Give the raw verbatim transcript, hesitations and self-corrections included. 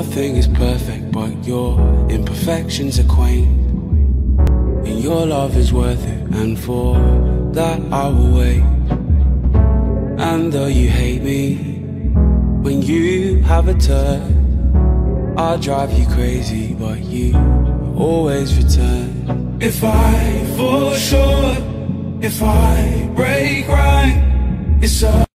nothing is perfect, but your imperfections are quaint, and your love is worth it, and for that I will wait. And though you hate me, when you have a turn, I'll drive you crazy, but you always return. If I fall short, if I break right, it's a